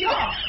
Oh my God.